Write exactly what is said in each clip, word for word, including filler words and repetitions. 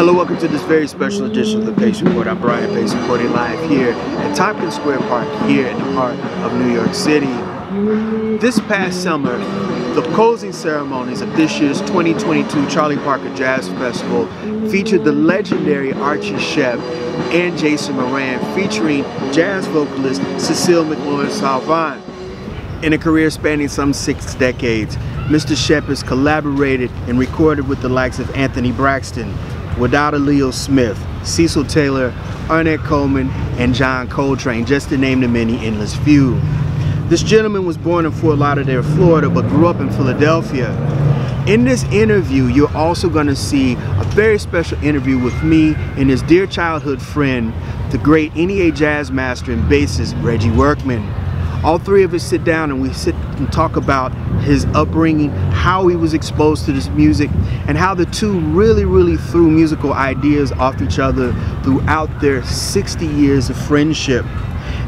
Hello, welcome to this very special edition of The Pace Report. I'm Brian Pace, reporting live here at Tompkins Square Park here in the heart of New York City. This past summer, the closing ceremonies of this year's twenty twenty-two Charlie Parker Jazz Festival featured the legendary Archie Shepp and Jason Moran featuring jazz vocalist Cécile McLorin Salvant. In a career spanning some six decades, Mister Shepp has collaborated and recorded with the likes of Anthony Braxton, Wadada Leo Smith, Cecil Taylor, Ornette Coleman, and John Coltrane, just to name the many endless few. This gentleman was born in Fort Lauderdale, Florida, but grew up in Philadelphia. In this interview, you're also going to see a very special interview with me and his dear childhood friend, the great N E A jazz master and bassist Reggie Workman. All three of us sit down and we sit and talk about his upbringing, how he was exposed to this music, and how the two really, really threw musical ideas off each other throughout their sixty years of friendship.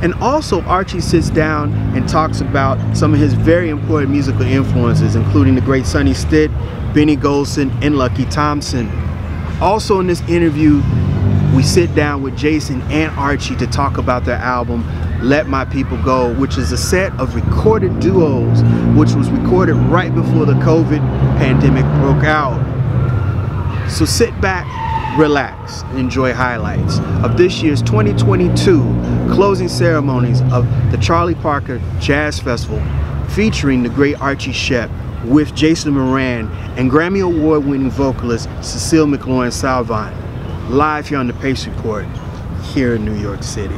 And also, Archie sits down and talks about some of his very important musical influences, including the great Sonny Stitt, Benny Golson, and Lucky Thompson. Also in this interview, we sit down with Jason and Archie to talk about their album, Let My People Go, which is a set of recorded duos, which was recorded right before the COVID pandemic broke out. So sit back, relax, and enjoy highlights of this year's twenty twenty-two closing ceremonies of the Charlie Parker Jazz Festival, featuring the great Archie Shepp with Jason Moran and Grammy Award-winning vocalist Cécile McLorin Salvant, live here on The Pace Report, here in New York City.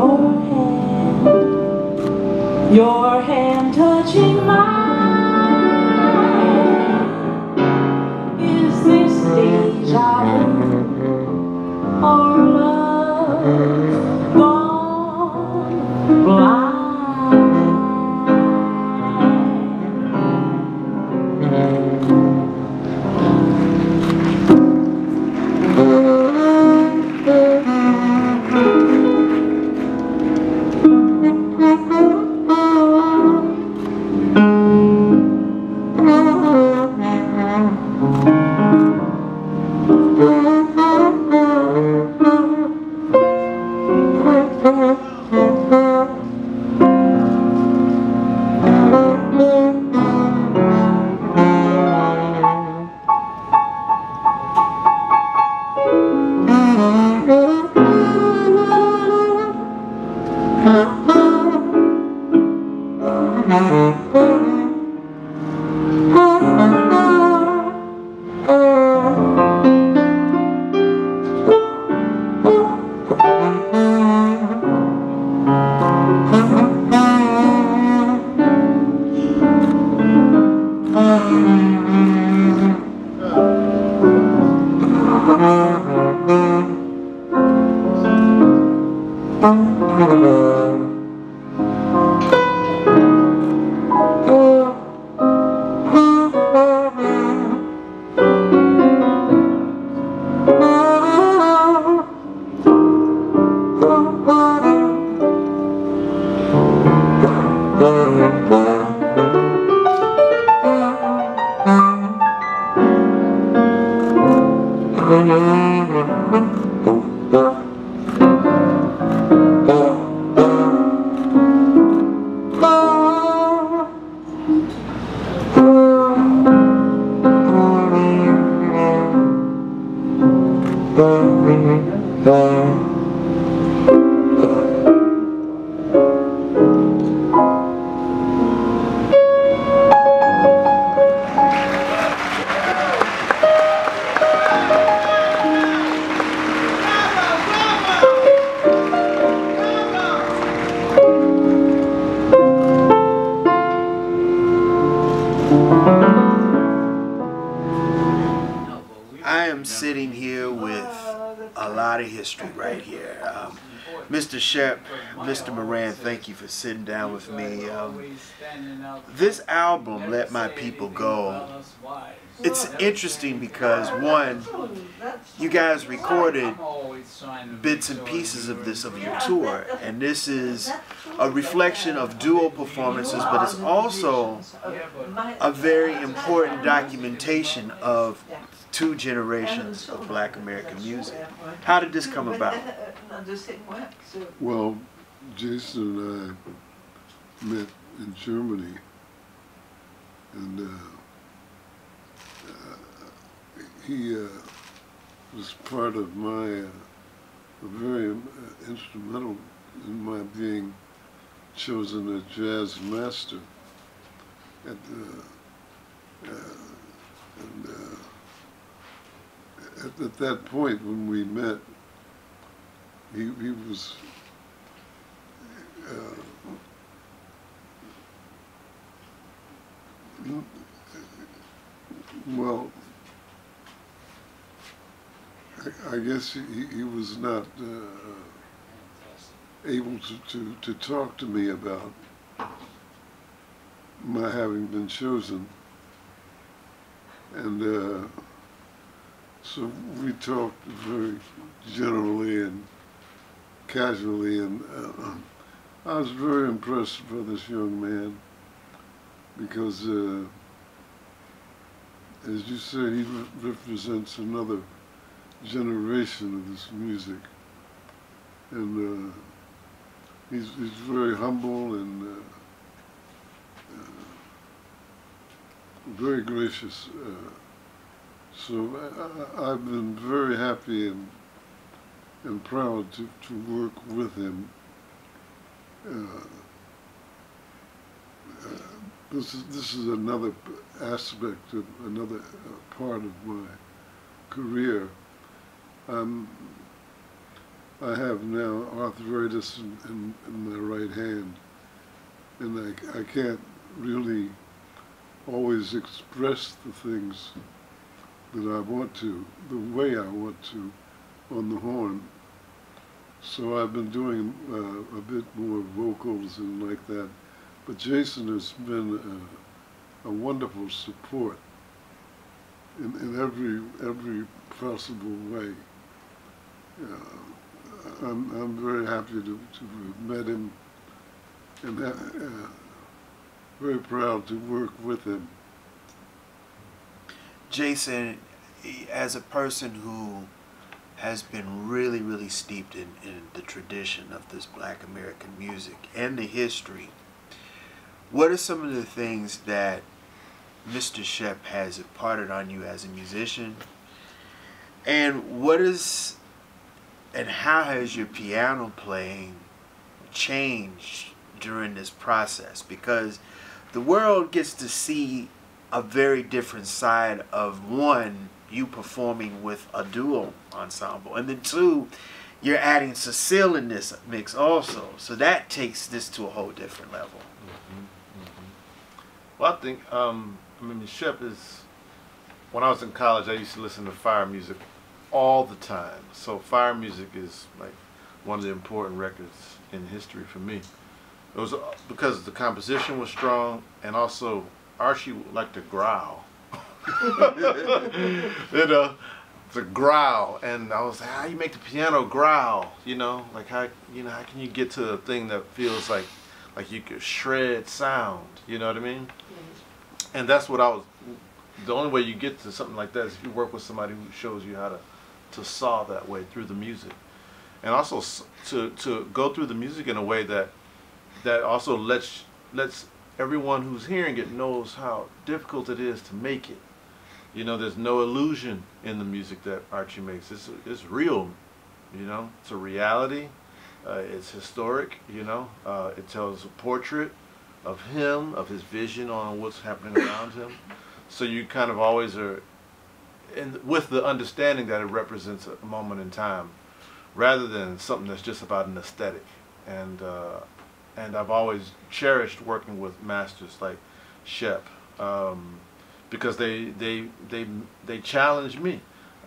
Oh. history right here. Um, Mister Shepp, Mister Moran, thank you for sitting down with me. Um, this album, Let My People Go, it's interesting because, one, you guys recorded bits and pieces of this of your tour, and this is a reflection of duo performances, but it's also a very important documentation of two generations of Black American music. How did this come about? Well, Jason and I met in Germany, and uh, uh, he uh, was part of my, uh, a very uh, instrumental in my being chosen a jazz master at the, uh, and, uh, At, at that point when we met, he, he was uh, well, I, I guess he, he was not uh, able to, to, to talk to me about my having been chosen, and uh, so we talked very generally and casually, and uh, I was very impressed by this young man because, uh, as you say, he re represents another generation of this music, and uh, he's, he's very humble and uh, uh, very gracious. Uh, So I, I've been very happy and, and proud to, to work with him. Uh, uh, this, is, this is another aspect of another part of my career. Um, I have now arthritis in, in, in my right hand, and I, I can't really always express the things that I want to, the way I want to, on the horn. So I've been doing uh, a bit more vocals and like that. But Jason has been a, a wonderful support in, in every every possible way. Uh, I'm, I'm very happy to, to have met him, and uh, very proud to work with him. Jason, as a person who has been really, really steeped in, in the tradition of this Black American music and the history, what are some of the things that Mister Shepp has imparted on you as a musician? And what is, and how has your piano playing changed during this process? Because the world gets to see a very different side of, one, you performing with a duo ensemble, and then two, you're adding Cecile in this mix also, so that takes this to a whole different level. Mm-hmm, mm-hmm. Well, I think um, I mean, Shepp is, when I was in college I used to listen to fire music all the time, so fire music is like one of the important records in history for me. It was because the composition was strong, and also Archie would like to growl, you know, to growl, and I was like, how you make the piano growl, you know, like how, you know, how can you get to a thing that feels like, like you could shred sound, you know what I mean? Mm-hmm. And that's what I was, the only way you get to something like that is if you work with somebody who shows you how to, to saw that way through the music, and also to, to go through the music in a way that, that also lets, lets everyone who's hearing it knows how difficult it is to make it. You know, there's no illusion in the music that Archie makes. It's, it's real, you know, it's a reality, uh, it's historic, you know, uh, it tells a portrait of him, of his vision on what's happening around him. So you kind of always are, in, with the understanding that it represents a moment in time, rather than something that's just about an aesthetic. And, uh, And I've always cherished working with masters like Shepp, um, because they they they they challenge me.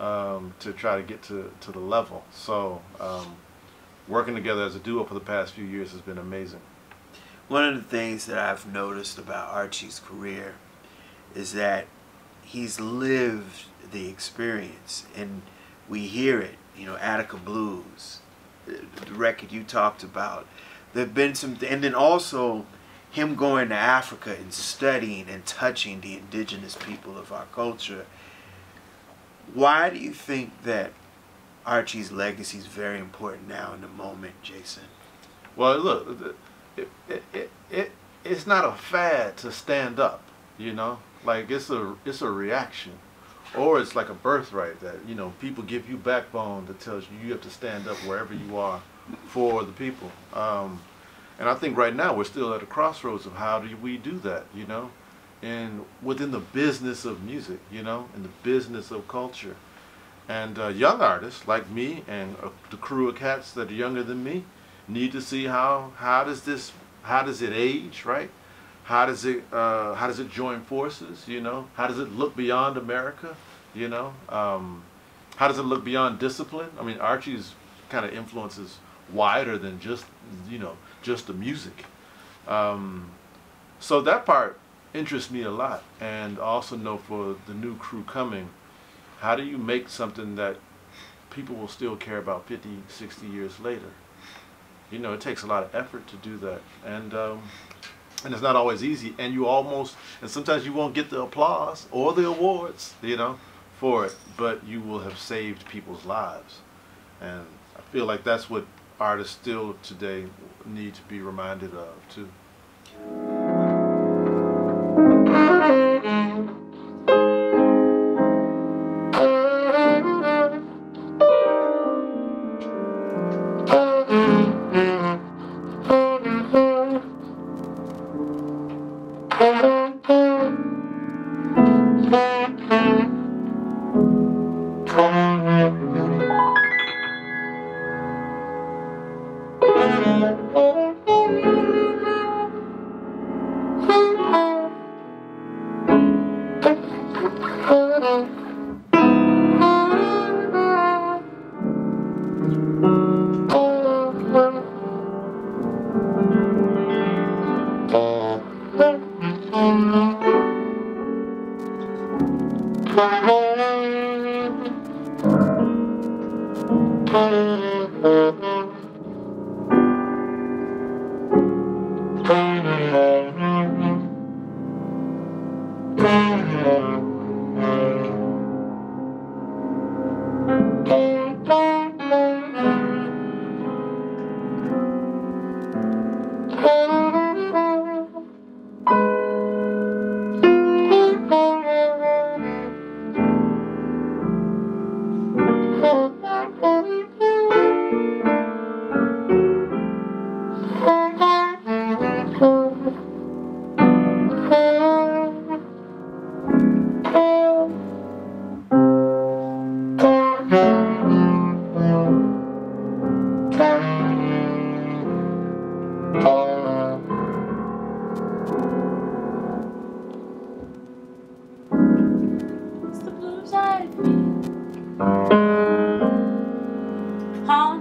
um, to try to get to, to the level. So um, working together as a duo for the past few years has been amazing. One of the things that I've noticed about Archie's career is that he's lived the experience, and we hear it, you know, Attica Blues, the record you talked about. There have been some, and then also him going to Africa and studying and touching the indigenous people of our culture. Why do you think that Archie's legacy is very important now in the moment, Jason? Well, look, it, it, it, it, it's not a fad to stand up, you know? Like, it's a, it's a reaction. Or it's like a birthright that, you know, people give you backbone that tells you you have to stand up wherever you are for the people. Um, and I think right now we're still at a crossroads of how do we do that, you know? And within the business of music, you know, in the business of culture. And uh, young artists like me and uh, the crew of cats that are younger than me need to see how, how does this, how does it age, right? How does it, uh, how does it join forces, you know? How does it look beyond America, you know? Um, how does it look beyond discipline? I mean, Archie's kind of influences wider than just, you know, just the music. Um, so that part interests me a lot. And also know for the new crew coming, how do you make something that people will still care about fifty, sixty years later? You know, it takes a lot of effort to do that. And, um, And it's not always easy, and you almost, and sometimes you won't get the applause or the awards, you know, for it, but you will have saved people's lives. And I feel like that's what artists still today need to be reminded of, too.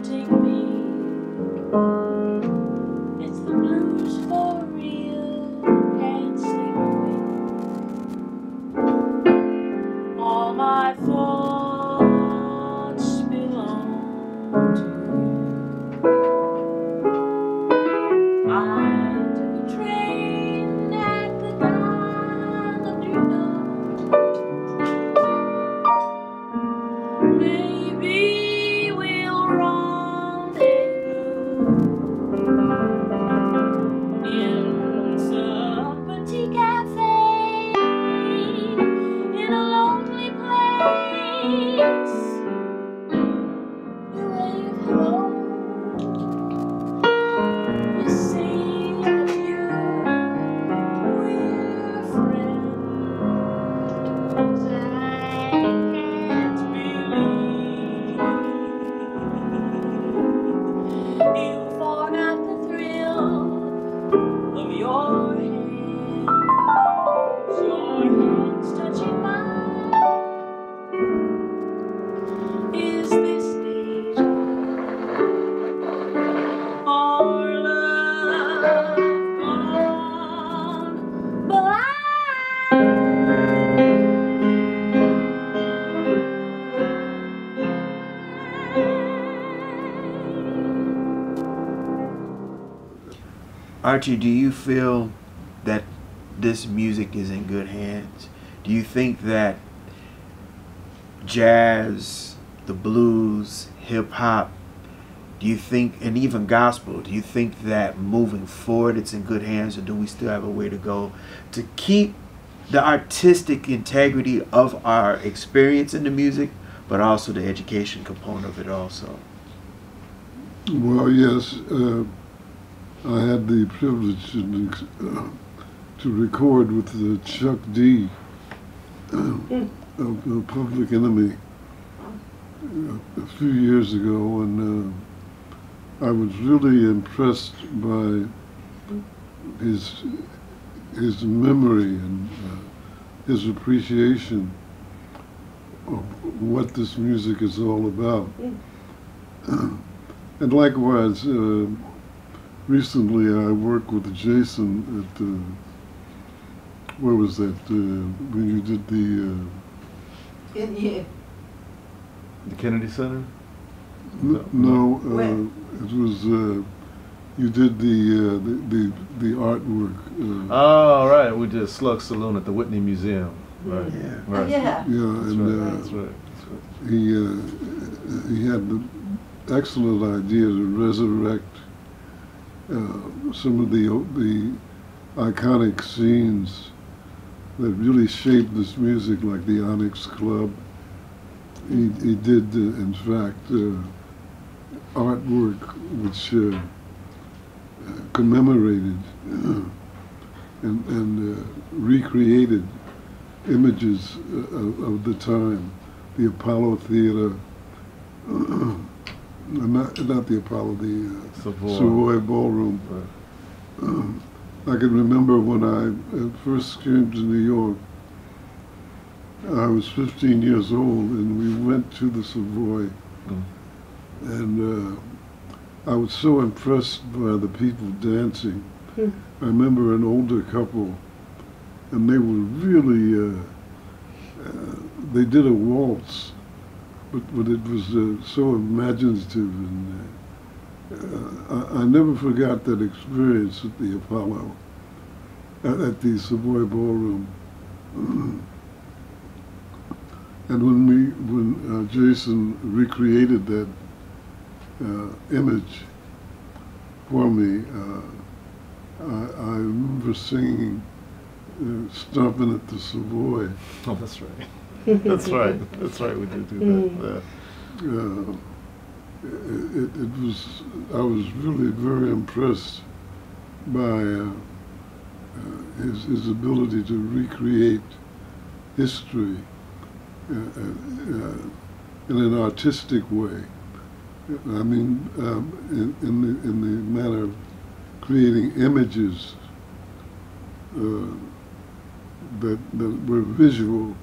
You wave hello, you sing. Archie, do you feel that this music is in good hands? Do you think that jazz, the blues, hip-hop, do you think, and even gospel, do you think that moving forward it's in good hands, or do we still have a way to go to keep the artistic integrity of our experience in the music, but also the education component of it also? Well, yes, uh, I had the privilege to, uh, to record with the Chuck D, uh, of, of Public Enemy, uh, a few years ago, and uh, I was really impressed by his his memory and uh, his appreciation of what this music is all about. And likewise, uh, recently I worked with Jason at, uh, where was that, uh, when you did the... Uh, In here. The Kennedy Center? No, no uh, it was, uh, you did the, uh, the, the, the artwork. Uh, oh, right, we did Slugs' Saloon at the Whitney Museum. Right. Yeah. Right. Yeah. Yeah, and uh, that's right. That's right. He, uh, he had the excellent idea to resurrect uh, some of the the iconic scenes that really shaped this music, like the Onyx Club. He, he did, uh, in fact, uh, artwork which uh, uh, commemorated uh, and, and uh, recreated images uh, of, of the time, the Apollo Theater. Not, not the Apollo, the uh, Savoy. Savoy Ballroom. Right. Um, I can remember when I uh, first came to New York, I was fifteen years old, and we went to the Savoy. Mm. And uh, I was so impressed by the people dancing. Mm. I remember an older couple, and they were really, uh, uh, they did a waltz. But, but it was uh, so imaginative, and uh, I, I never forgot that experience at the Apollo, at, at the Savoy Ballroom. And when we, when uh, Jason recreated that uh, image for me, uh, I, I remember singing, uh, "Stomping at the Savoy." Oh, that's right. That's right. That's right. We did do that. Yeah. Uh, it, it was. I was really very impressed by uh, uh, his his ability to recreate history uh, uh, in an artistic way. I mean, um, in, in the in the manner of creating images uh, that that were visual.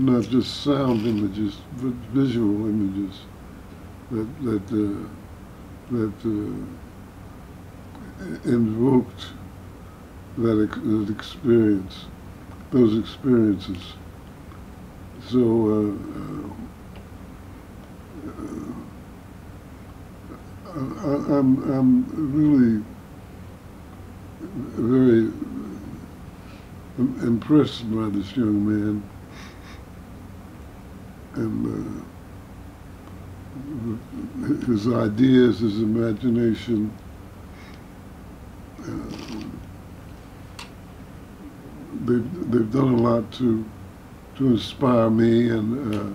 Not just sound images, but visual images that that uh, that uh, invoked that, ex that experience, those experiences. So uh, uh, I, I'm I'm really very impressed by this young man. And uh, his ideas, his imagination, uh, they've, they've done a lot to to inspire me and uh,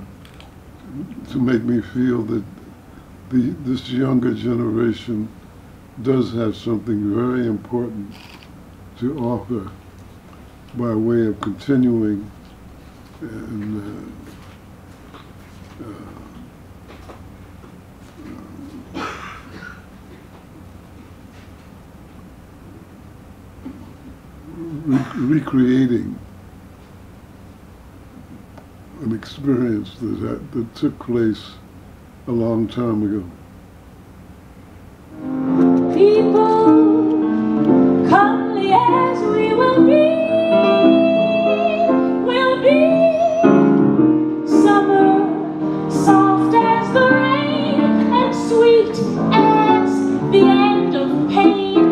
to make me feel that the, this younger generation does have something very important to offer by way of continuing and uh, Uh, uh, rec recreating an experience that, that that took place a long time ago. People, calmly as we will be. Sweet as the end of pain.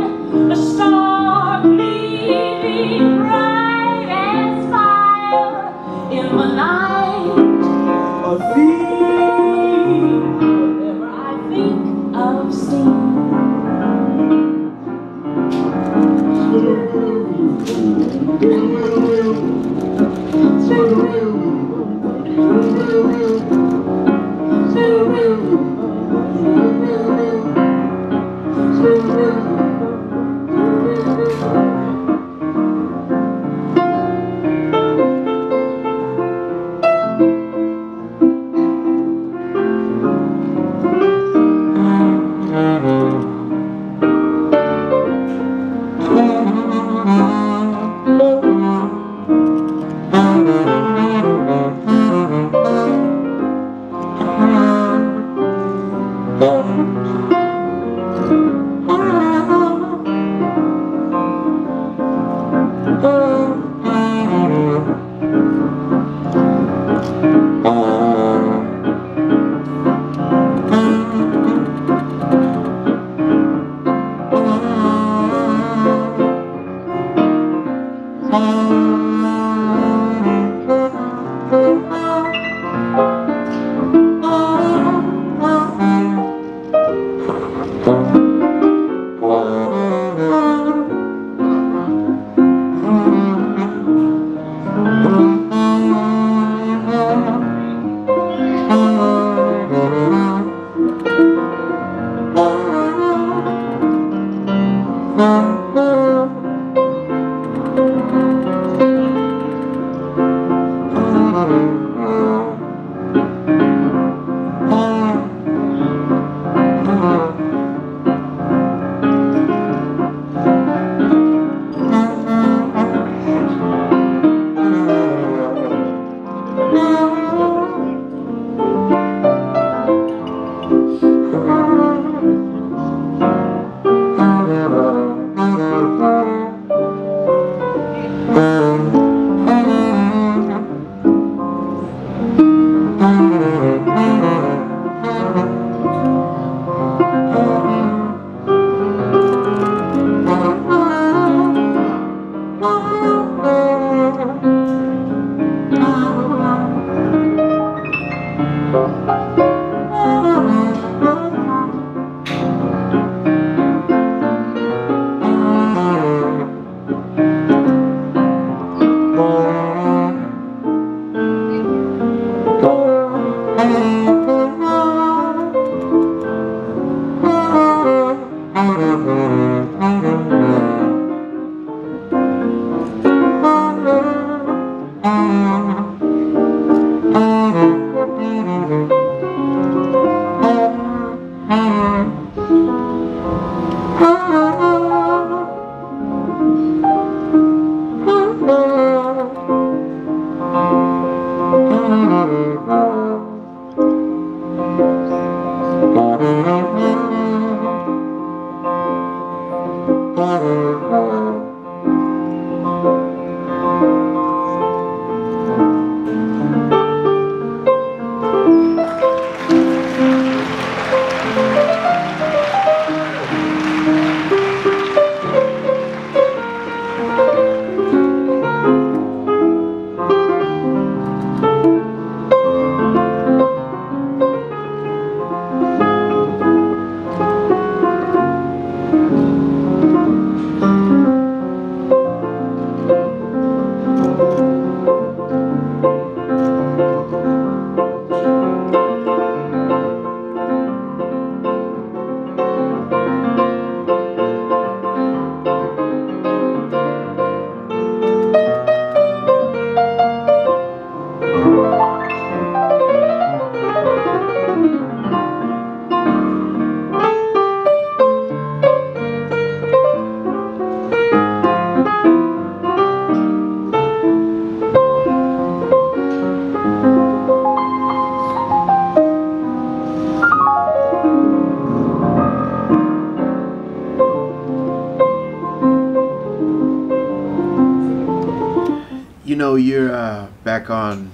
You're uh, back on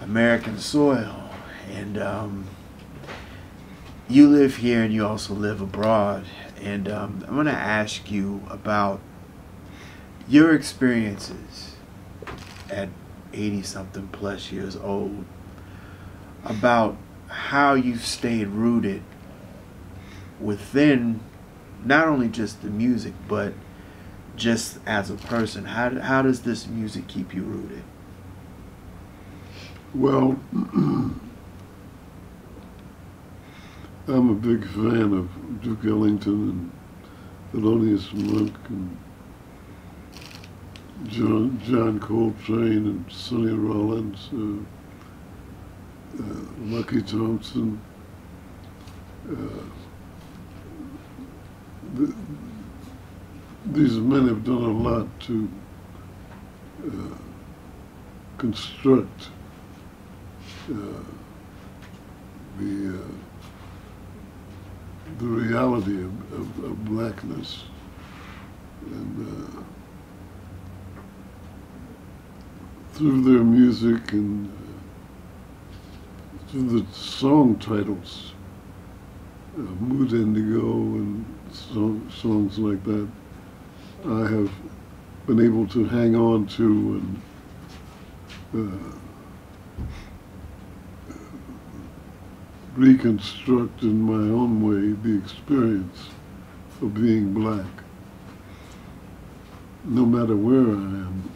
American soil, and um, you live here and you also live abroad, and um, I'm going to ask you about your experiences at eighty something plus years old, about how you've stayed rooted within not only just the music but just as a person? How, how does this music keep you rooted? Well, I'm a big fan of Duke Ellington and Thelonious Monk and John, John Coltrane and Sonny Rollins, uh, uh, Lucky Thompson. Uh, the, these men have done a lot to uh, construct uh, the uh, the reality of, of, of blackness, and uh, through their music and uh, through the song titles, uh, Mood Indigo and so, songs like that, I have been able to hang on to and uh, reconstruct in my own way the experience of being black. No matter where I am,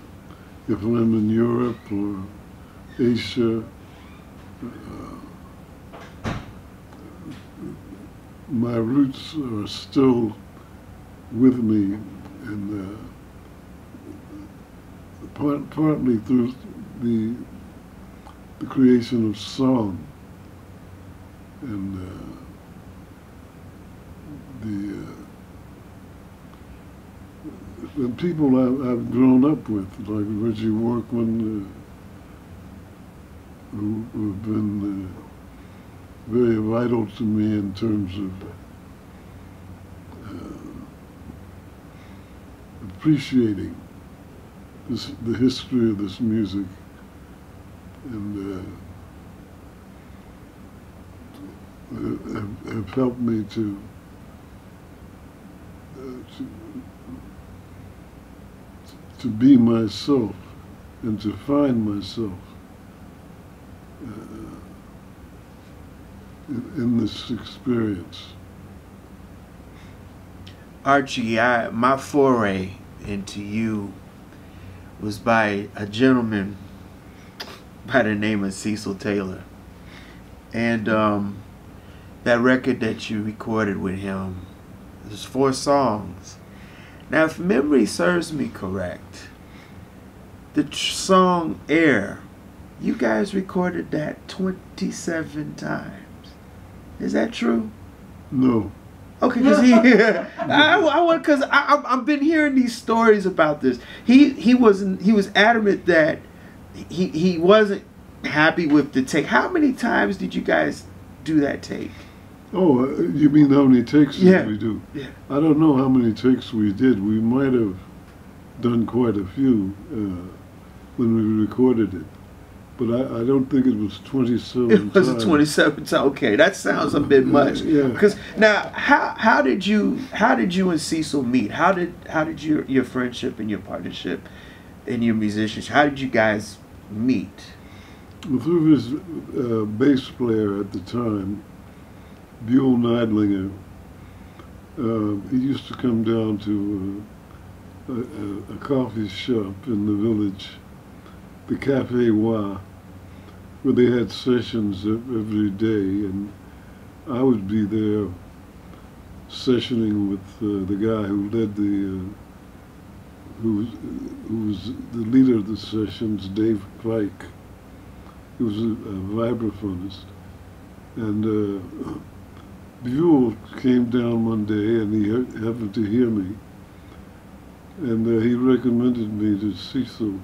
if I'm in Europe or Asia, uh, my roots are still with me, and uh, part, partly through the, the creation of song and uh, the uh, the people I've, I've grown up with, like Reggie Workman, uh, who have been uh, very vital to me in terms of appreciating this, the history of this music, and uh, have, have helped me to, uh, to to be myself and to find myself uh, in, in this experience. Archie, I, my foray into you was by a gentleman by the name of Cecil Taylor, and um, that record that you recorded with him, there's four songs. Now, if memory serves me correct, the tr song Air, you guys recorded that twenty-seven times. Is that true? No. Okay, because he, I, I, cause I, I've been hearing these stories about this. He he wasn't he was adamant that he he wasn't happy with the take. How many times did you guys do that take? Oh, you mean how many takes yeah. did we do? Yeah. I don't know how many takes we did. We might have done quite a few uh, when we recorded it, but I, I don't think it was twenty-seven times. It wasn't twenty-seven times. Okay, that sounds a bit much. Yeah. Because now, how how did you how did you and Cecil meet? How did how did your your friendship and your partnership and your musicians? How did you guys meet? Well, through his uh, bass player at the time, Buell Neidlinger. Uh, he used to come down to a, a, a coffee shop in the village, the Cafe Wa, where they had sessions every day, and I would be there sessioning with uh, the guy who led the, uh, who, was, who was the leader of the sessions, Dave Pike. He was a, a vibraphonist. And uh, Buell came down one day, and he ha happened to hear me, and uh, he recommended me to Cecil.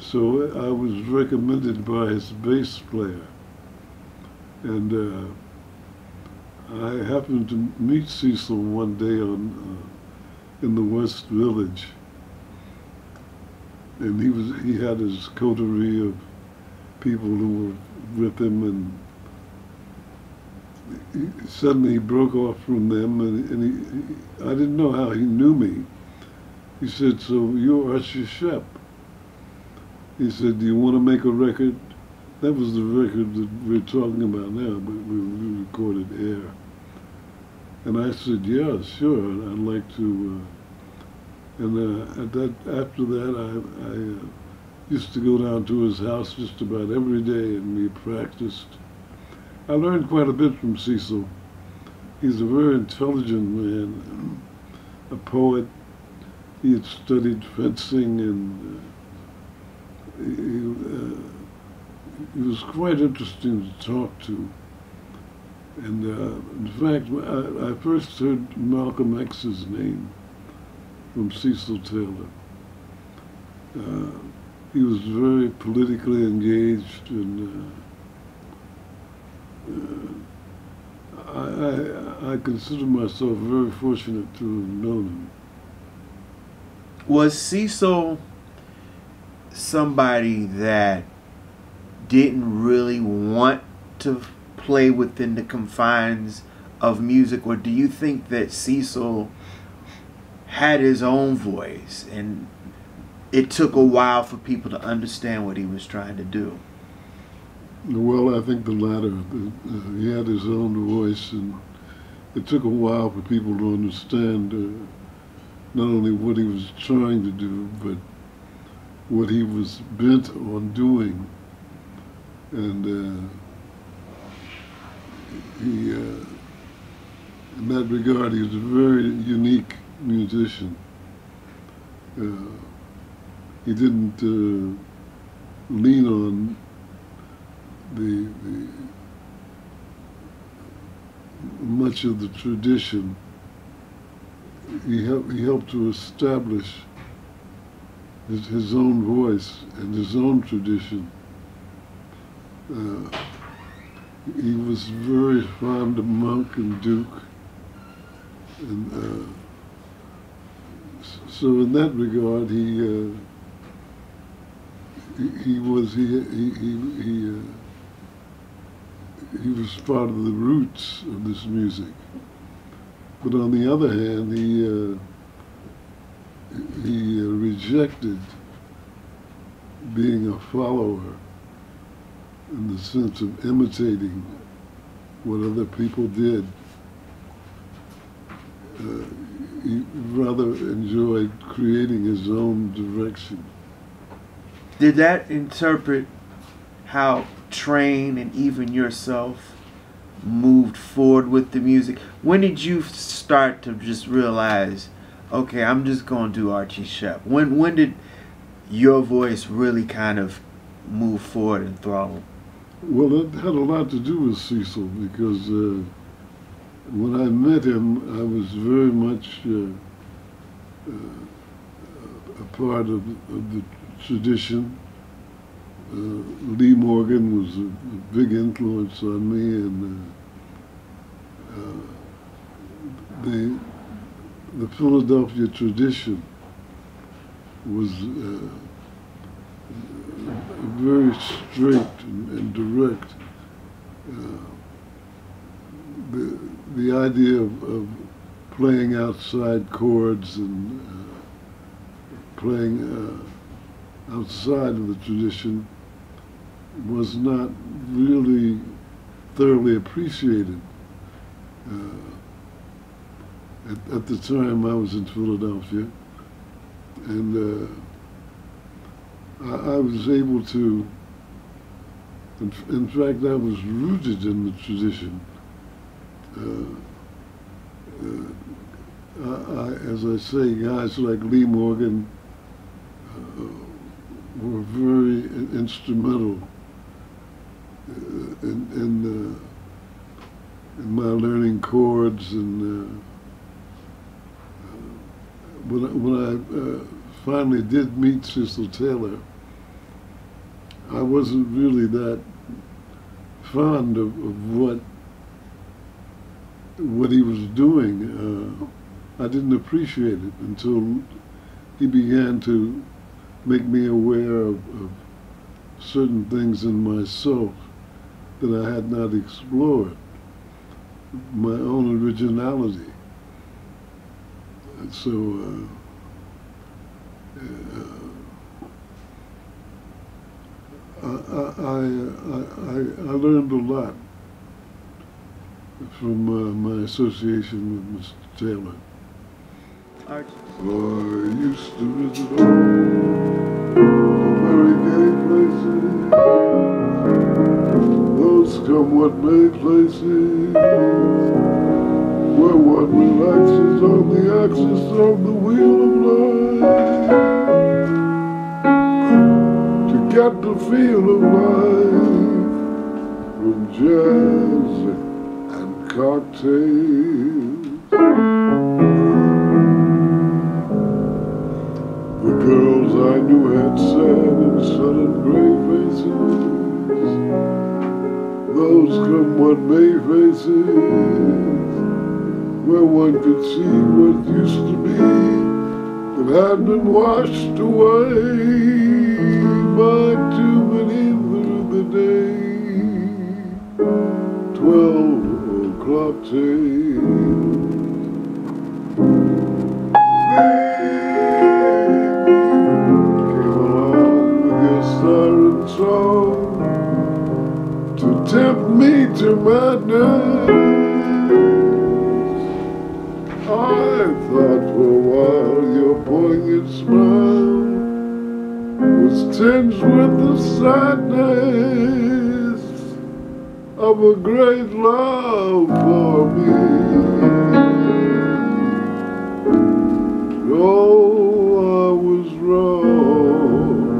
So I was recommended by his bass player, and uh, I happened to meet Cecil one day on uh, in the West Village, and he was he had his coterie of people who were with him, and he, suddenly he broke off from them, and, and he, he, I didn't know how he knew me. He said, "So you're Archie Shepp." He said, "Do you want to make a record?" That was the record that we're talking about now, but we recorded Air. And I said, "Yeah, sure, I'd like to And uh, at that, after that, I, I uh, used to go down to his house just about every day, and we practiced. I learned quite a bit from Cecil. He's a very intelligent man, a poet. He had studied fencing, and uh, he, uh, he was quite interesting to talk to. And uh, in fact, I, I first heard Malcolm X's name from Cecil Taylor. Uh, he was very politically engaged, and uh, uh, I, I, I consider myself very fortunate to have known him. Was Cecil somebody that didn't really want to play within the confines of music, or do you think that Cecil had his own voice and it took a while for people to understand what he was trying to do? Well, I think the latter. He had his own voice, and it took a while for people to understand uh, not only what he was trying to do, but what he was bent on doing. And uh, He, uh, in that regard, he was a very unique musician. Uh, he didn't uh, lean on the, the much of the tradition. He helped. He helped to establish his, his own voice and his own tradition. Uh, He was very fond of Monk and Duke, and uh, so in that regard, he uh, he, he was he he he he, uh, he was part of the roots of this music. But on the other hand, he uh, he uh, rejected being a follower, in the sense of imitating what other people did. Uh, he rather enjoyed creating his own direction. Did that interpret how Train and even yourself moved forward with the music? When did you start to just realize, okay, I'm just going to do Archie Shepp? When, when did your voice really kind of move forward and throttle? Well, it had a lot to do with Cecil, because uh, when I met him, I was very much uh, uh, a part of, of the tradition. Uh, Lee Morgan was a, a big influence on me, and uh, uh, the, the Philadelphia tradition was uh, very straight and, and direct. Uh, the the idea of, of playing outside chords and uh, playing uh, outside of the tradition was not really thoroughly appreciated. Uh, at, at the time, I was in Philadelphia, and uh, I was able to, in, in fact, I was rooted in the tradition. Uh, uh, I, I, as I say, guys like Lee Morgan uh, were very instrumental uh, in, in, uh, in my learning chords. And uh, uh, when I, when I uh, finally did meet Cecil Taylor, I wasn't really that fond of, of what what he was doing. Uh, I didn't appreciate it until he began to make me aware of, of certain things in myself that I had not explored, my own originality. And so uh, Uh, I, I, I, I learned a lot from uh, my association with Mister Taylor. Archie. I used to visit all very gay places, those come what may places, where one relaxes on the axis of the wheel of life. Got the feel of life from jazz and cocktails. The girls I knew had sad and sudden gray faces, those come what may faces, where one could see what used to be that had been washed away by too many through the day. Twelve o'clock tales. Came along with your siren song to tempt me to madness. I thought for a while your poignant smile was tinged with the sadness of a great love for me. Oh, I was wrong.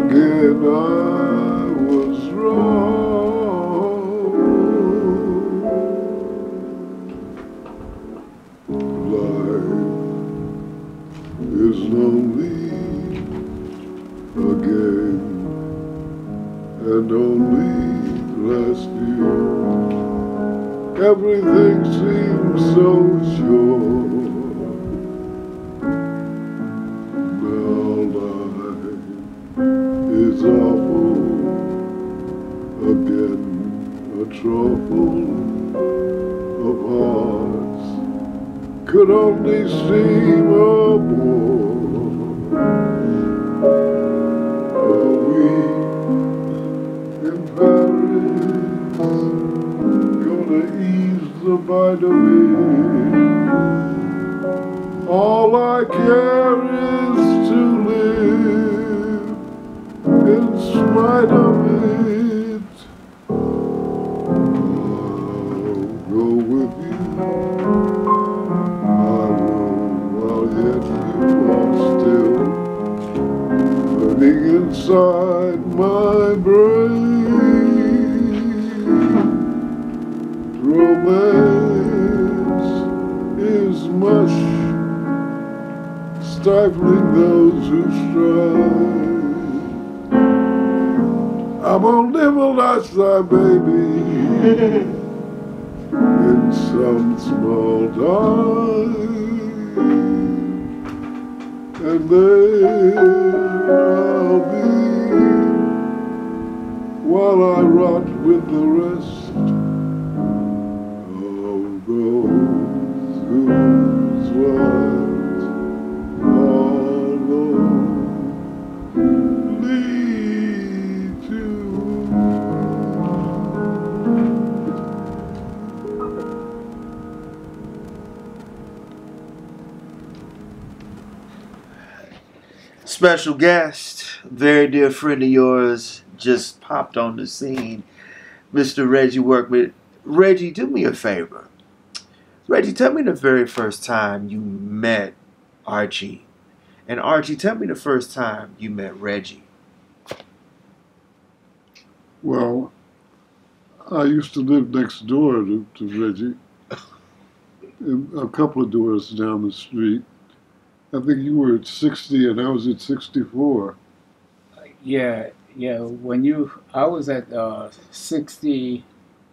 Again, I was wrong. Life is lonely again, and only last year everything seemed so sure. Now life is awful again, a trouble of heart could only seem a bore. Are we in Paris gonna ease the bite of it? All I care is to live in spite of it. I'll go with you. Inside my brain, romance is much stifling those who strive. I'm on devil last thy baby in some small time, and they while I rot with the rest, of those whose lives are lonely too. Special guest, very dear friend of yours, just popped on the scene, Mister Reggie Workman. Reggie, do me a favor. Reggie, tell me the very first time you met Archie. And Archie, tell me the first time you met Reggie. Well, I used to live next door to, to Reggie, a couple of doors down the street. I think you were at sixty and I was at sixty-four. Yeah. Yeah, when you, I was at uh, sixty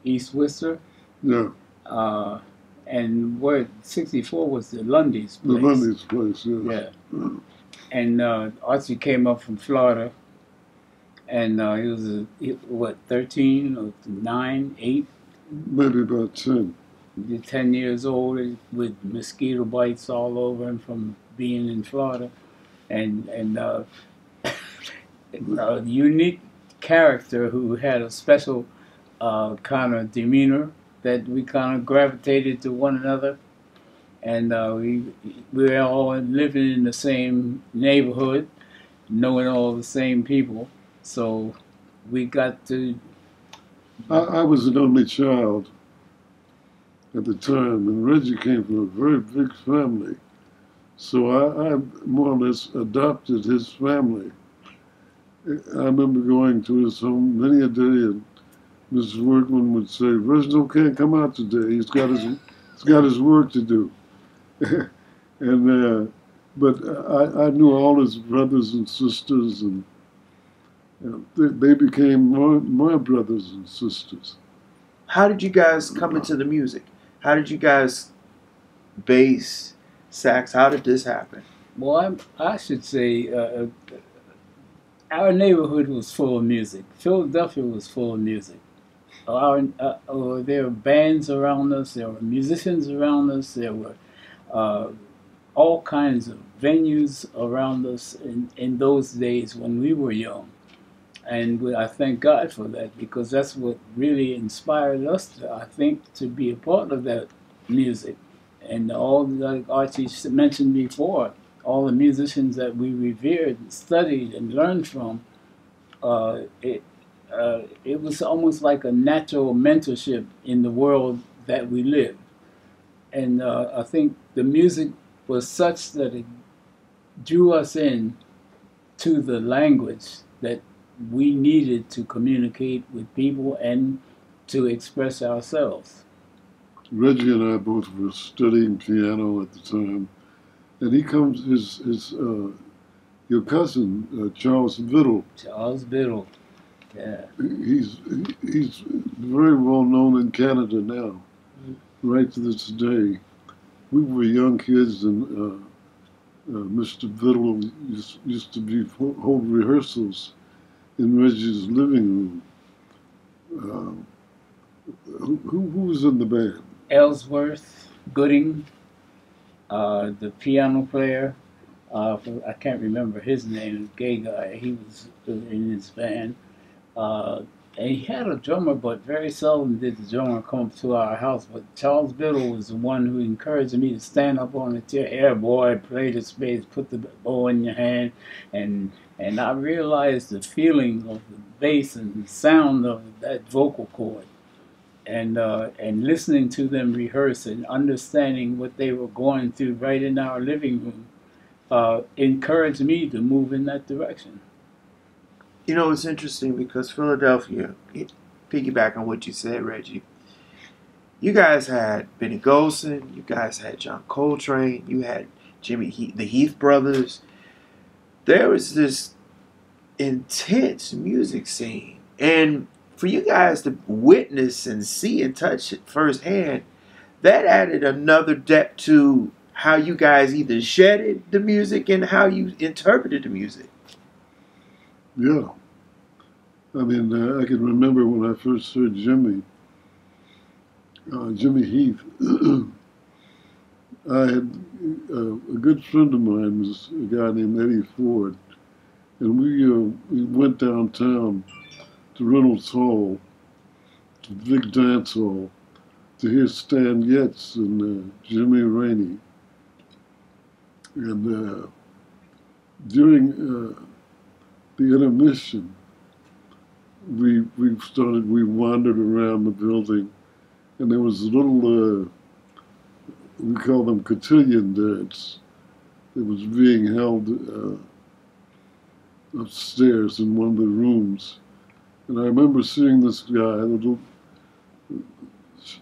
East Worcester. Yeah. Uh, and where sixty-four was the Lundy's place. The Lundy's place, yes. Yeah. And uh, Archie came up from Florida, and uh, he was, a, he, what, thirteen or nine, eight? Maybe about ten. You're ten years old with mosquito bites all over him from being in Florida. And, and, uh, a unique character who had a special uh, kind of demeanor that we kind of gravitated to one another, and uh, we we were all living in the same neighborhood, knowing all the same people, so we got to... I, I was an only child at the time, and Reggie came from a very big family, so I, I more or less adopted his family. I remember going to his home many a day, and Missus Workman would say, "Reginald can't come out today. He's got his, he's got his work to do." and uh, but I, I knew all his brothers and sisters, and you know, they, they became my, my brothers and sisters. How did you guys come into the music? How did you guys bass, sax? How did this happen? Well, I'm, I should say. Uh, Our neighborhood was full of music. Philadelphia was full of music. Our, uh, oh, there were bands around us, there were musicians around us, there were uh, all kinds of venues around us in, in those days when we were young. And we, I thank God for that, because that's what really inspired us, to, I think, to be a part of that music. And all, like Archie mentioned before, all the musicians that we revered, and studied, and learned from, uh, it, uh, it was almost like a natural mentorship in the world that we lived. And uh, I think the music was such that it drew us in to the language that we needed to communicate with people and to express ourselves. Reggie and I both were studying piano at the time. And he comes, his, his uh, your cousin, uh, Charles Biddle. Charles Biddle, yeah. He's, he's very well known in Canada now, mm-hmm. right to this day. We were young kids, and uh, uh, Mister Biddle used, used to be, hold rehearsals in Reggie's living room. Uh, who, who was in the band? Ellsworth, Gooding. Uh, the piano player, uh, I can't remember his name, gay guy, he was in his band. Uh, and he had a drummer, but very seldom did the drummer come to our house. But Charles Biddle was the one who encouraged me to stand up on the chair, "Air boy, play the space, put the bow in your hand." And, and I realized the feeling of the bass and the sound of that vocal chord. And, uh, and listening to them rehearse and understanding what they were going through right in our living room uh, encouraged me to move in that direction. You know, it's interesting because Philadelphia, piggyback on what you said, Reggie, you guys had Benny Golson, you guys had John Coltrane, you had Jimmy Heath, the Heath brothers. There was this intense music scene. And for you guys to witness and see and touch it firsthand, that added another depth to how you guys either shedded the music and how you interpreted the music. Yeah. I mean, uh, I can remember when I first heard Jimmy, uh, Jimmy Heath. I had uh, a good friend of mine was a guy named Eddie Ford, and we, uh, we went downtown to Reynolds Hall, to the big dance hall, to hear Stan Getz and uh, Jimmy Rainey. And uh, during uh, the intermission, we we started, we wandered around the building, and there was a little, uh, we call them cotillion dance, that was being held uh, upstairs in one of the rooms. And I remember seeing this guy, a little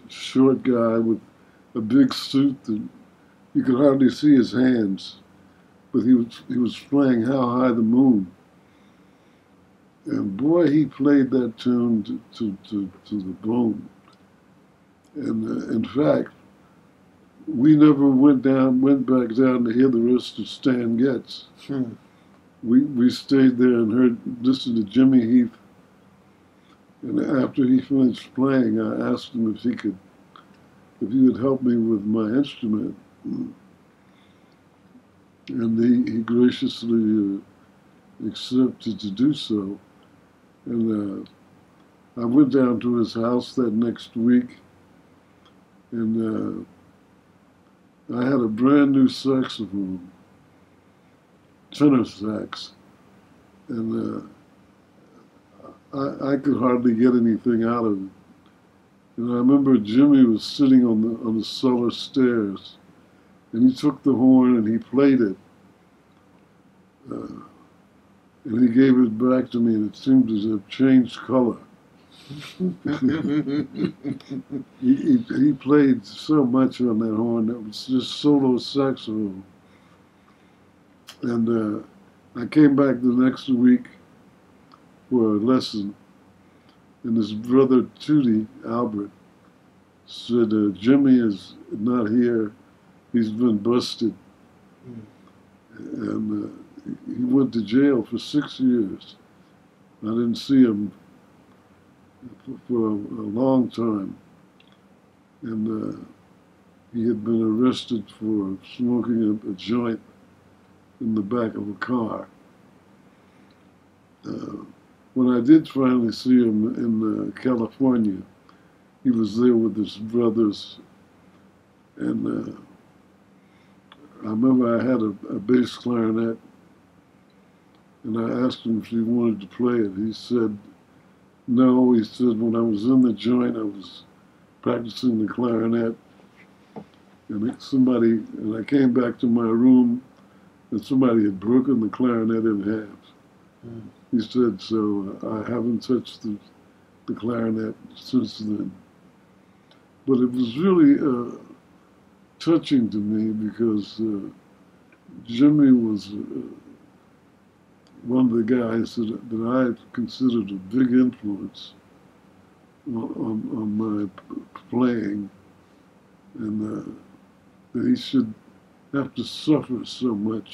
short guy with a big suit that you could hardly see his hands, but he was, he was playing How High the Moon. And boy, he played that tune to, to, to, to the bone. And uh, in fact, we never went down, went back down to hear the rest of Stan Getz. Hmm. We, we stayed there and heard, listened to Jimmy Heath. And after he finished playing, I asked him if he could, if he would help me with my instrument. And he, he graciously uh, accepted to do so. And uh, I went down to his house that next week, and uh, I had a brand new saxophone, tenor sax, and uh, I, I could hardly get anything out of it. And I remember Jimmy was sitting on the on the cellar stairs, and he took the horn and he played it, uh, and he gave it back to me, and it seemed as if it changed color. he, he, he played so much on that horn. That was just solo saxophone. And uh, I came back the next week for a lesson, and his brother Tootie, Albert, said, uh, Jimmy is not here. He's been busted. Mm. And uh, he went to jail for six years. I didn't see him for a, a long time, and uh, he had been arrested for smoking a, a joint in the back of a car. Uh, when I did finally see him in uh, California, he was there with his brothers, and uh, I remember I had a, a bass clarinet, and I asked him if he wanted to play it. He said, no, he said, when I was in the joint, I was practicing the clarinet, and somebody, and I came back to my room, and somebody had broken the clarinet in half. Mm. He said, so uh, I haven't touched the, the clarinet since then. But it was really uh, touching to me, because uh, Jimmy was Uh, one of the guys that, that I considered a big influence on, on, on my playing, and uh, that he should have to suffer so much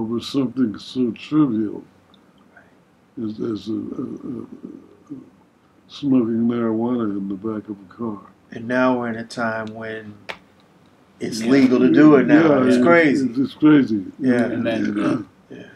over something so trivial as, as a, a, a smoking marijuana in the back of a car. And now we're in a time when it's yeah. legal to do it now. Yeah, it's yeah, crazy. It's, it's crazy. Yeah. And then, uh, Yeah.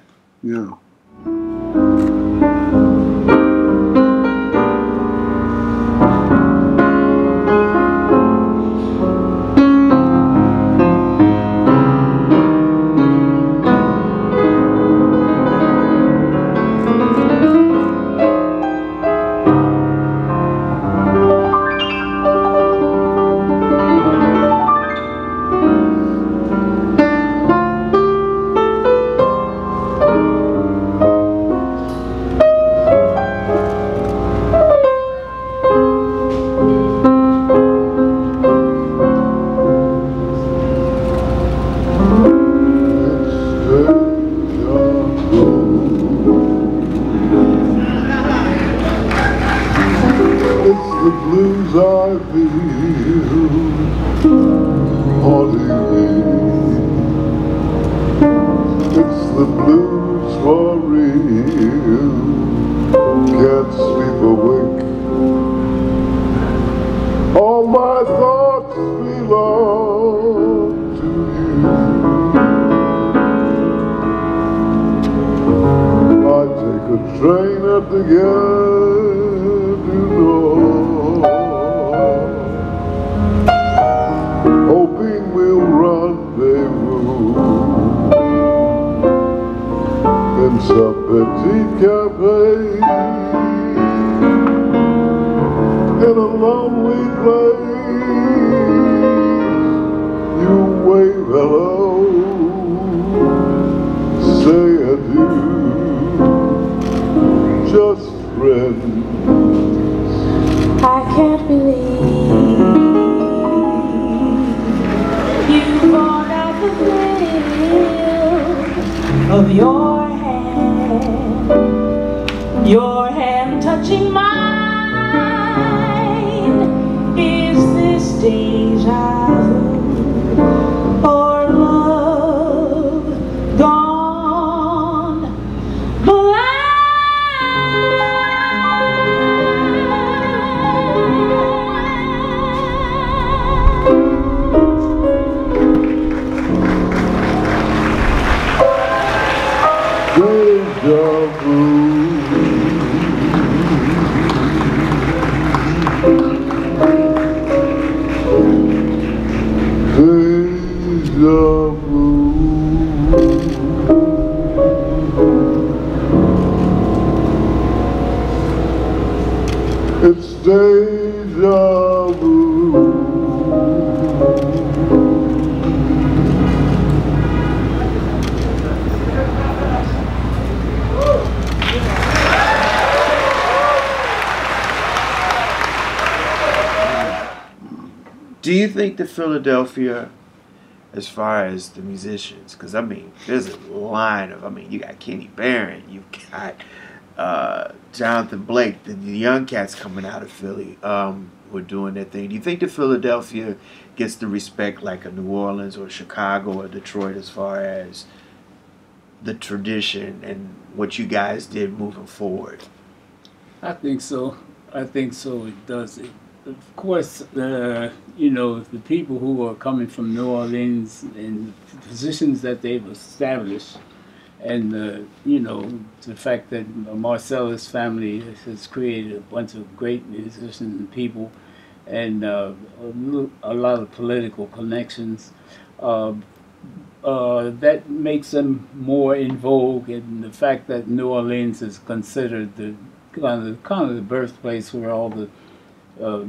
Deja vu. think to Philadelphia as far as the musicians? Because, I mean, there's a line of, I mean, you got Kenny Barron, you got uh, Jonathan Blake, the, the young cats coming out of Philly um, were doing their thing. Do you think that Philadelphia gets the respect like a New Orleans or Chicago or Detroit as far as the tradition and what you guys did moving forward? I think so. I think so. It does. It, of course, uh, you know, the people who are coming from New Orleans and the positions that they've established, and uh, you know, the fact that Marcellus family has created a bunch of great musicians and people, and uh, a lot of political connections. Uh, Uh, that makes them more in vogue, and the fact that New Orleans is considered the kind of, kind of the birthplace where all the uh,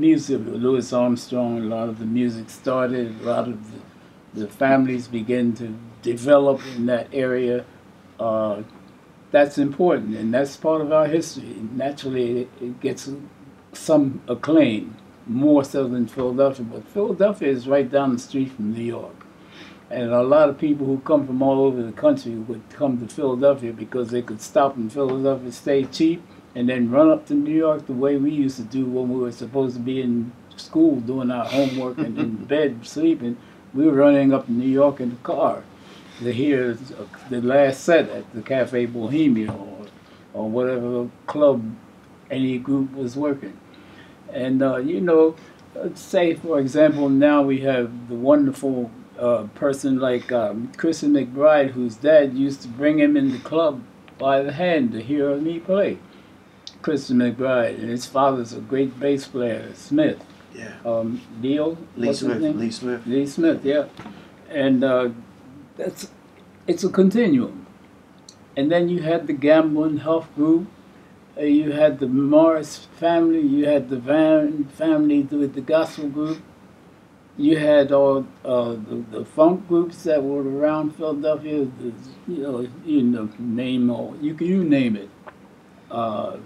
music, Louis Armstrong, a lot of the music started, a lot of the, the families begin to develop in that area. Uh, that's important, and that's part of our history. Naturally, it, it gets some acclaim, more so than Philadelphia, but Philadelphia is right down the street from New York. And a lot of people who come from all over the country would come to Philadelphia because they could stop in Philadelphia, stay cheap, and then run up to New York the way we used to do when we were supposed to be in school doing our homework and in bed sleeping. We were running up to New York in the car to hear the last set at the Cafe Bohemia or, or whatever club any group was working. And, uh, you know, say, for example, now we have the wonderful... a uh, person like um, Christian McBride, whose dad used to bring him in the club by the hand to hear me play. Christian McBride, and his father's a great bass player, Smith. Yeah. Um, Leo? Lee Smith. Lee Smith. Lee Smith, yeah. And uh, that's, it's a continuum. And then you had the Gamblin' Huff group, uh, you had the Morris family, you had the Van family with the gospel group. You had all uh, the, the funk groups that were around Philadelphia. The, you know, you know, name all you you name it. Uh,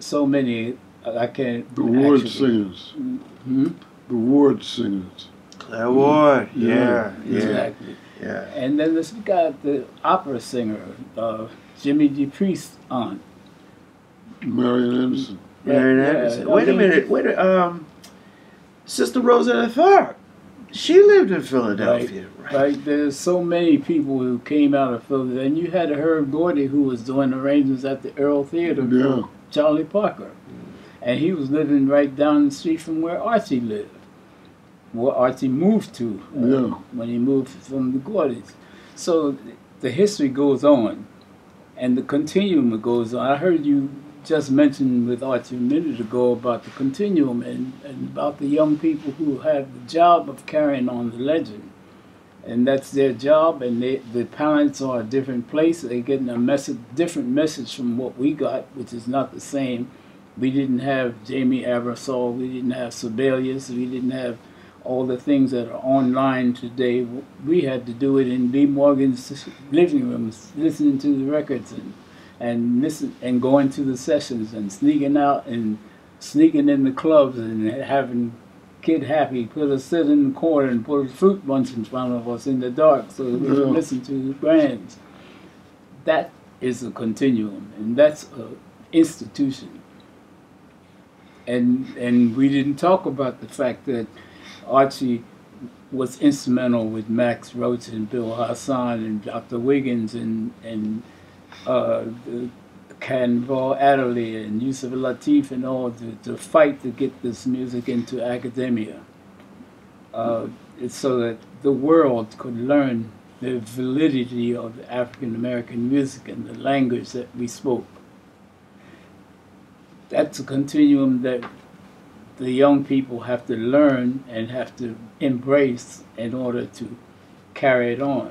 so many I can't. The Ward actually. Singers. Mm-hmm. The Ward Singers. Claire Ward. Mm-hmm. Yeah, yeah, exactly. Yeah. And then this got the opera singer, uh, Jimmy DePriest's aunt, Marian Anderson. Marian Anderson. Yeah, wait I mean, a minute. Wait. A, um. Sister Rosetta Tharpe, she lived in Philadelphia. Right, right. Right. There's so many people who came out of Philadelphia. And you had Herb Gordy, who was doing arrangements at the Earl Theater yeah. for Charlie Parker. And he was living right down the street from where Archie lived, where Archie moved to uh, yeah. when he moved from the Gordys. So the history goes on, and the continuum goes on. I heard you just mentioned with Archie a minute ago about the continuum and, and about the young people who have the job of carrying on the legend. And that's their job, and they, the parents are a different place. They're getting a message, different message from what we got, which is not the same. We didn't have Jamie Abersold, we didn't have Sibelius, we didn't have all the things that are online today. We had to do it in Lee Morgan's living rooms, listening to the records and and missing, and going to the sessions and sneaking out and sneaking in the clubs and having Kid Happy put us sit in the corner and put a fruit bunch in front of us in the dark so that we could listen to the brands. That is a continuum, and that's an institution. And, and we didn't talk about the fact that Archie was instrumental with Max Roach and Bill Hassan and Doctor Wiggins and, and Uh, Kanval Adderley and Yusuf Lateef and all to, to fight to get this music into academia uh, so that the world could learn the validity of African American music and the language that we spoke. That's a continuum that the young people have to learn and have to embrace in order to carry it on.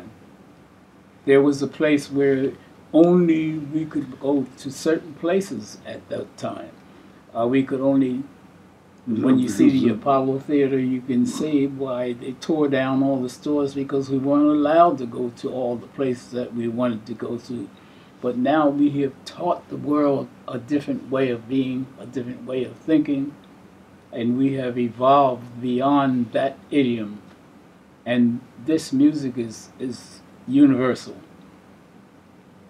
There was a place where only we could go to certain places at that time. Uh, we could only, when you see the Apollo Theater, you can see why they tore down all the stores because we weren't allowed to go to all the places that we wanted to go to. But now we have taught the world a different way of being, a different way of thinking, and we have evolved beyond that idiom. And this music is, is universal,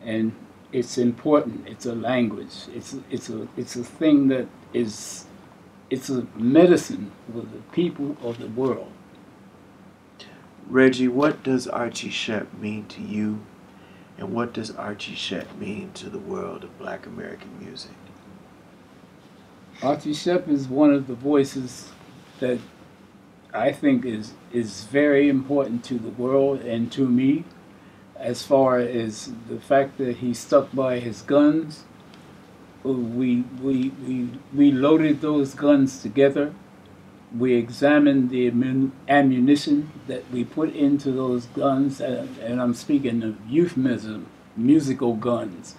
and it's important. It's a language. It's, it's, a, it's a thing that is, it's a medicine for the people of the world. Reggie, what does Archie Shepp mean to you, and what does Archie Shepp mean to the world of black American music? Archie Shepp is one of the voices that I think is, is very important to the world and to me, as far as the fact that he stuck by his guns. We, we, we, we loaded those guns together. We examined the ammunition that we put into those guns, and, and I'm speaking of euphemism, musical guns,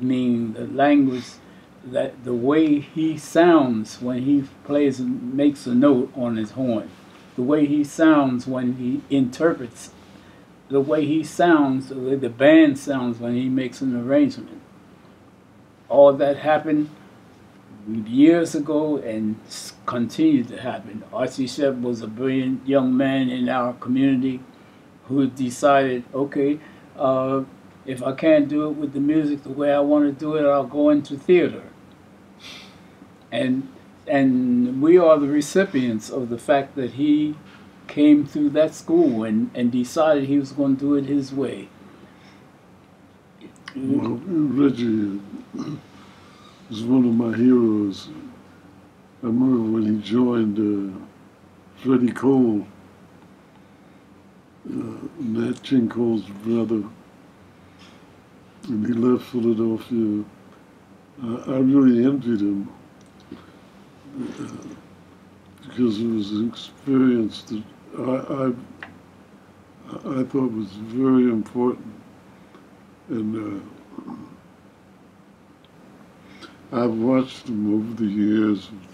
meaning the language, that the way he sounds when he plays and makes a note on his horn, the way he sounds when he interprets, the way he sounds, the way the band sounds when he makes an arrangement. All that happened years ago and continued to happen. Archie Shepp was a brilliant young man in our community who decided, okay, uh, if I can't do it with the music the way I want to do it, I'll go into theater. And, and we are the recipients of the fact that he came through that school and, and decided he was going to do it his way. Well, Reggie is one of my heroes. I remember when he joined uh, Freddie Cole, uh, Nat King Cole's brother, and he left Philadelphia. Uh, I really envied him uh, because it was an experience that I, I, I thought was very important. And uh, I've watched him over the years with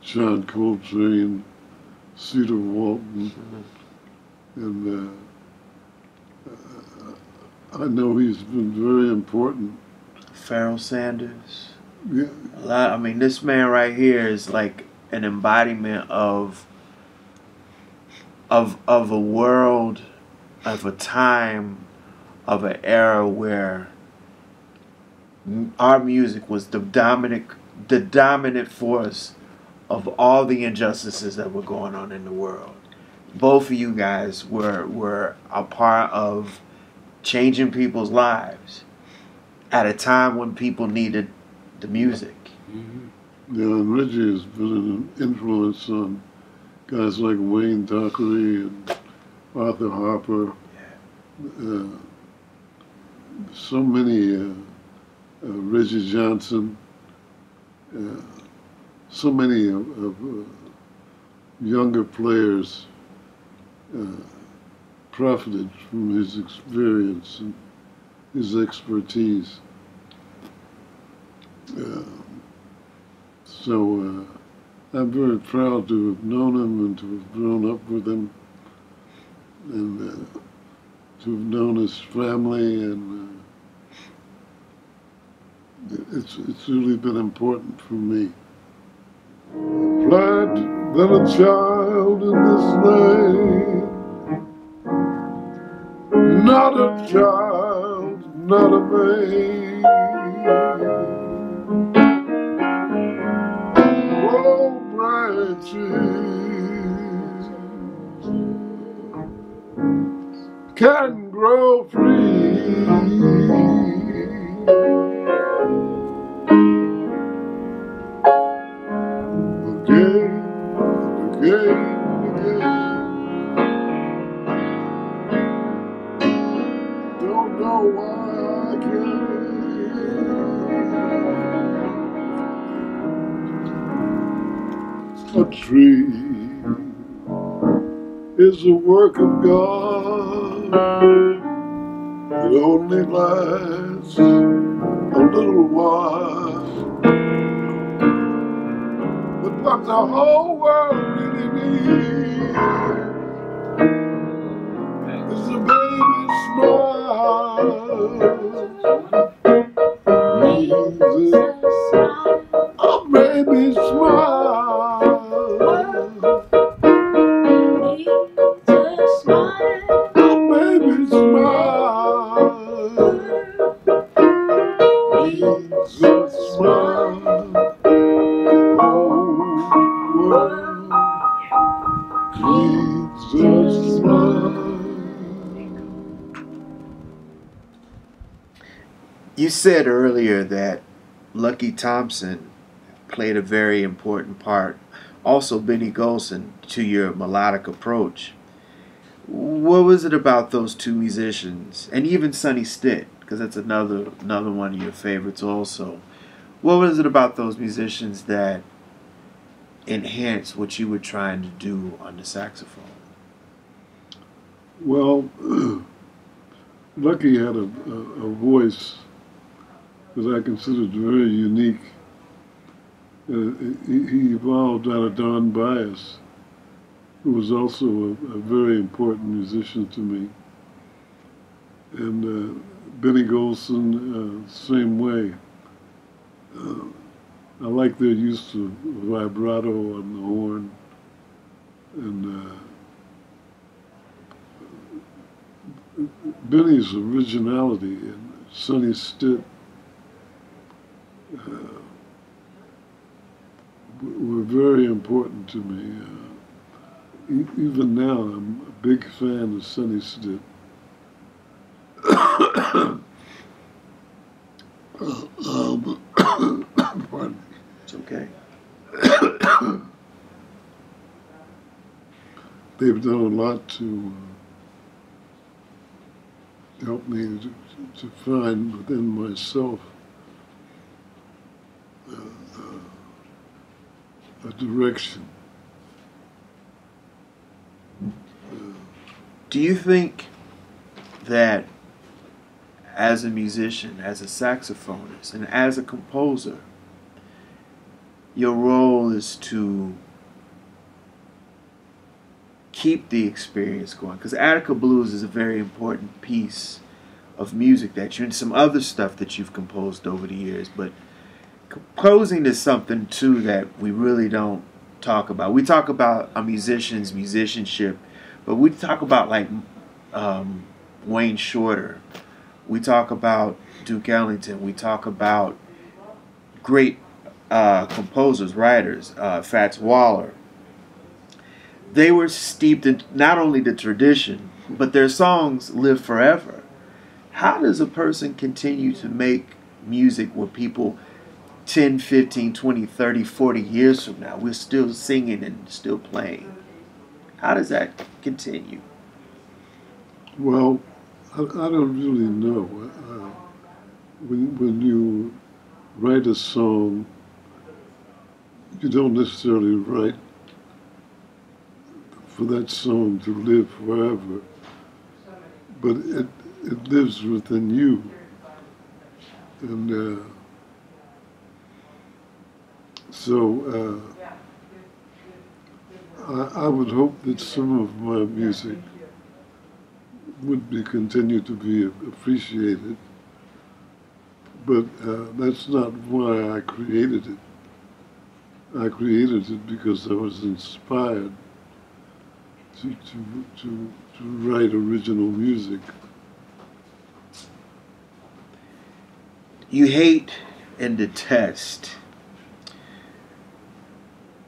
John Coltrane, Cedar Walton, and uh, I know he's been very important. Pharoah Sanders. Yeah. A lot. I mean, this man right here is like an embodiment of of of a world, of a time, of an era where our music was the dominant the dominant force of all the injustices that were going on in the world. Both of you guys were were a part of changing people's lives at a time when people needed the music. Mm-hmm. Yeah, and Reggie has been an influence on guys like Wayne Dockery and Arthur Harper. Yeah. Uh, so many, uh, uh, Reggie Johnson, uh, so many of, of uh, younger players uh, profited from his experience and his expertise. Uh, so uh, I'm very proud to have known him and to have grown up with him, and uh, to have known his family, and uh, it's, it's really been important for me. Plant than a child in this land. Not a child, not a babe. Oh, branches can grow free. Again, again, again. A tree is a work of God that only lasts a little while. But what the whole world really needs is a baby's smile. A baby's smile. You said earlier that Lucky Thompson played a very important part, also Benny Golson, to your melodic approach. What was it about those two musicians, and even Sonny Stitt, because that's another another one of your favorites also. What was it about those musicians that enhanced what you were trying to do on the saxophone? Well, Lucky had a, a, a voice that I considered very unique. Uh, he, he evolved out of Don Byas, who was also a, a very important musician to me. And uh, Benny Golson, uh, same way. Uh, I like their use of vibrato on the horn, and uh, Benny's originality, and Sonny Stitt uh, were very important to me. Uh, even now, I'm a big fan of Sonny Stitt. uh, um, Pardon. It's okay. They've done a lot to uh, help me to, to find within myself uh, uh, a direction. Uh, Do you think that as a musician, as a saxophonist, and as a composer, your role is to keep the experience going? Because Attica Blues is a very important piece of music that you're, and some other stuff that you've composed over the years, but composing is something too that we really don't talk about. We talk about a musician's musicianship, but we talk about like um, Wayne Shorter. We talk about Duke Ellington. We talk about great uh, composers, writers, uh, Fats Waller. They were steeped in not only the tradition, but their songs live forever. How does a person continue to make music where people ten, fifteen, twenty, thirty, forty years from now, we're still singing and still playing? How does that continue? Well, I, I don't really know. Uh, when, when you write a song, you don't necessarily write for that song to live forever, but it, it lives within you. And uh, so uh, I, I would hope that some of my music would be continued to be appreciated, but uh, that's not why I created it. I created it because I was inspired to to to, to write original music. You hate and detest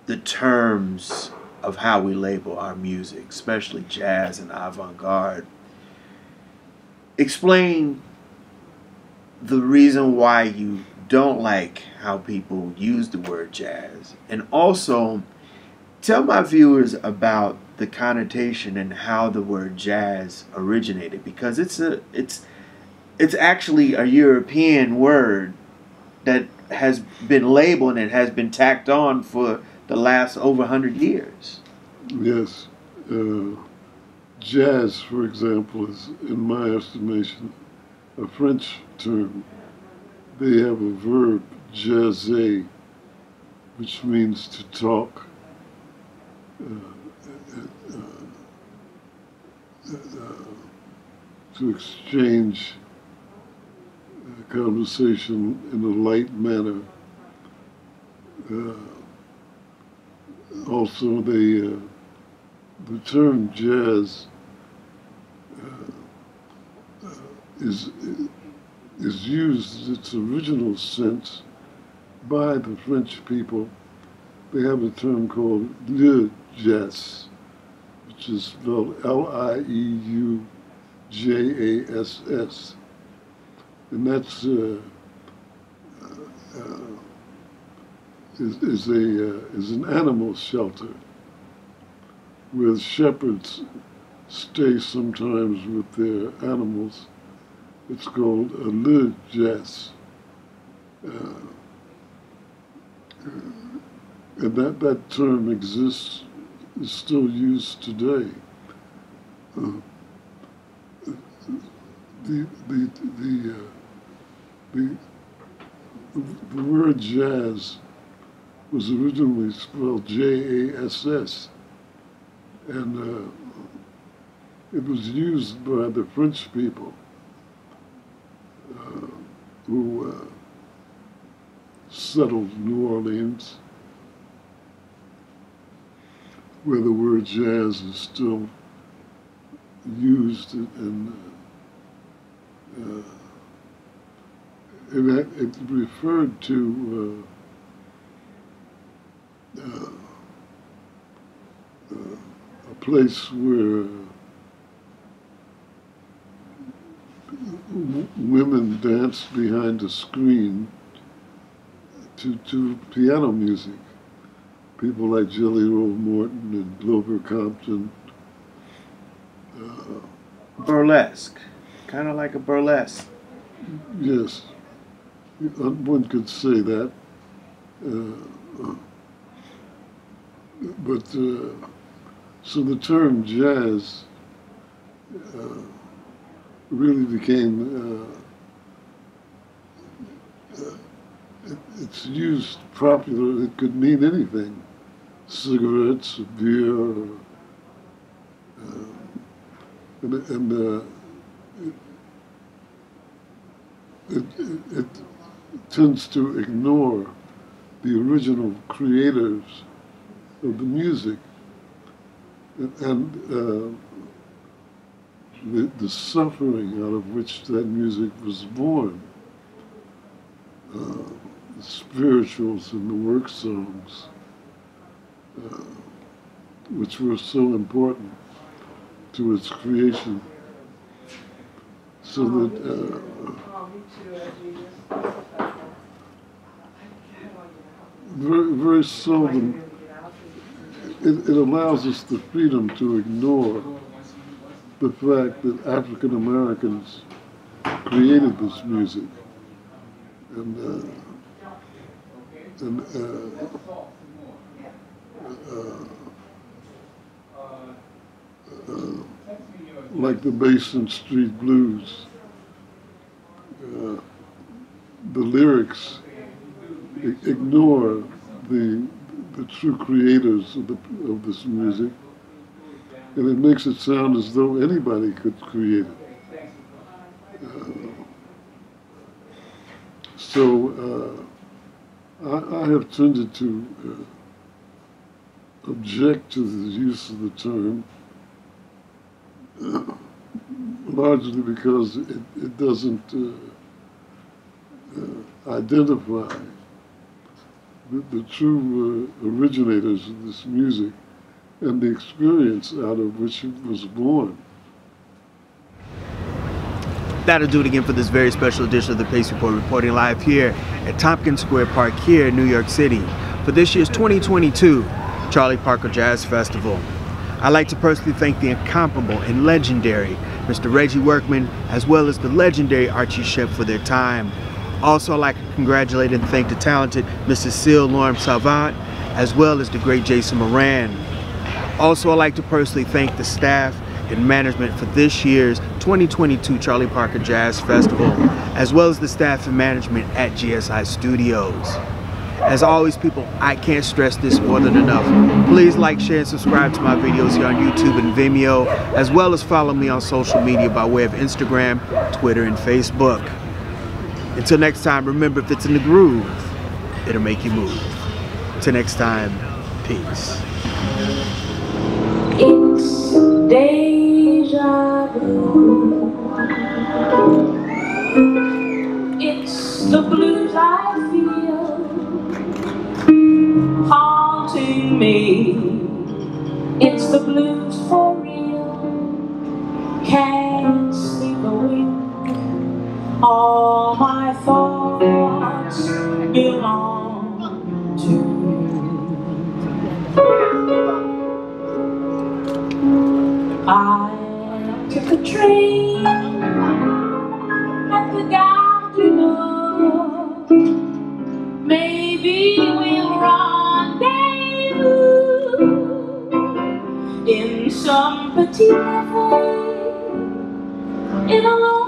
the terms of how we label our music, especially jazz and avant-garde. Explain the reason why you don't like how people use the word jazz, and also tell my viewers about the connotation and how the word jazz originated, because it's a it's it's actually a European word that has been labeled and has been tacked on for the last over one hundred years. Yes. Uh... Jazz, for example, is, in my estimation, a French term. They have a verb, jazzer, which means to talk. Uh, uh, uh, uh, to exchange a conversation in a light manner. Uh, also, they, uh, the term jazz Uh, is is used in its original sense by the French people. They have a term called le jazz, which is spelled L I E U J A S S. and that's uh, uh, is is a uh, is an animal shelter where shepherds stay sometimes with their animals. It's called a lieu jazz, uh, and that that term exists, is still used today. Uh, the the the, uh, the the word jazz was originally spelled J A S S, and uh, it was used by the French people uh, who uh, settled New Orleans, where the word jazz is still used, and uh, it, it referred to uh, uh, uh, a place where women danced behind a screen to, to piano music. People like Jelly Roll Morton and Glover Compton. Uh, burlesque, kind of like a burlesque. Yes, one could say that. Uh, but uh, so the term jazz uh, really became, uh, uh, it, it's used popular, it could mean anything. Cigarettes, beer, uh, and, and uh, it, it, it tends to ignore the original creators of the music, and, and uh, The, the suffering out of which that music was born, uh, the spirituals and the work songs, uh, which were so important to its creation. So that uh, very, very seldom, it, it allows us the freedom to ignore the fact that African Americans created this music, and uh, and uh, uh, uh, like the Basin Street Blues, uh, the lyrics ignore the the true creators of the of this music. And it makes it sound as though anybody could create it. Uh, so uh, I, I have tended to uh, object to the use of the term, uh, largely because it, it doesn't uh, uh, identify the, the true uh, originators of this music and the experience out of which it was born. That'll do it again for this very special edition of The Pace Report, reporting live here at Tompkins Square Park here in New York City for this year's twenty twenty-two Charlie Parker Jazz Festival. I'd like to personally thank the incomparable and legendary Mister Reggie Workman, as well as the legendary Archie Shepp, for their time. Also, I'd like to congratulate and thank the talented Missus Cécile McLorin Salvant, as well as the great Jason Moran. Also, I'd like to personally thank the staff and management for this year's twenty twenty-two Charlie Parker Jazz Festival, as well as the staff and management at G S I Studios. As always, people, I can't stress this more than enough. Please like, share, and subscribe to my videos here on YouTube and Vimeo, as well as follow me on social media by way of Instagram, Twitter, and Facebook. Until next time, remember, if it's in the groove, it'll make you move. Till next time, peace. It's deja vu. It's the blues I feel haunting me. It's the blues for real. Can't sleep a wink. All I took a train and forgot to know. Maybe we'll rendezvous in some petit cafe in a long